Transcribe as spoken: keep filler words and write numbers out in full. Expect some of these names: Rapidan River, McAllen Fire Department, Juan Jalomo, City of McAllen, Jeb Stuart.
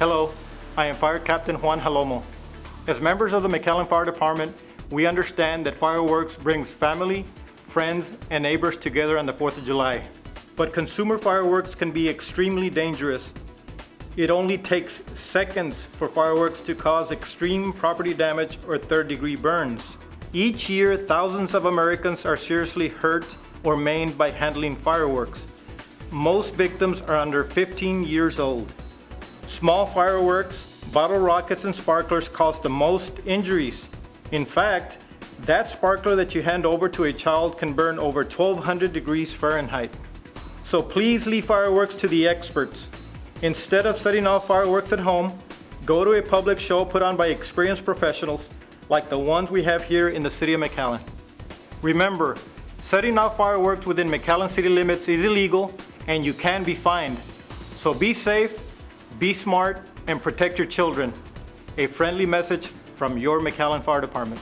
Hello, I am Fire Captain Juan Jalomo. As members of the McAllen Fire Department, we understand that fireworks brings family, friends, and neighbors together on the fourth of July. But consumer fireworks can be extremely dangerous. It only takes seconds for fireworks to cause extreme property damage or third-degree burns. Each year, thousands of Americans are seriously hurt or maimed by handling fireworks. Most victims are under fifteen years old. Small fireworks, bottle rockets, and sparklers cause the most injuries. In fact, that sparkler that you hand over to a child can burn over twelve hundred degrees Fahrenheit. So please leave fireworks to the experts. Instead of setting off fireworks at home, go to a public show put on by experienced professionals like the ones we have here in the city of McAllen. Remember, setting off fireworks within McAllen city limits is illegal and you can be fined. So be safe, be smart, and protect your children. A friendly message from your McAllen Fire Department.